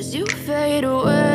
As you fade away.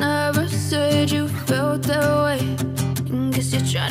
never said you felt that way. You're trying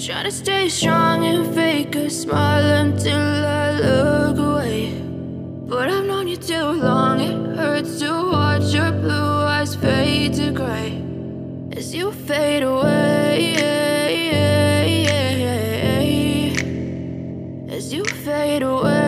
Try to stay strong and fake a smile until I look away. But I've known you too long, it hurts to watch your blue eyes fade to grey as you fade away. As you fade away.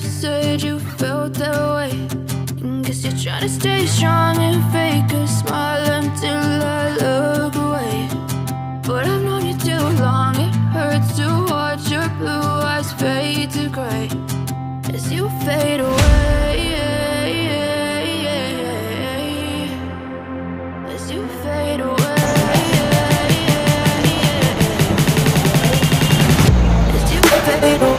said you felt that way. And guess you're trying to stay strong and fake a smile until I look away. But I've known you too long, it hurts to watch your blue eyes fade to gray as you fade away. As you fade away. As you fade away.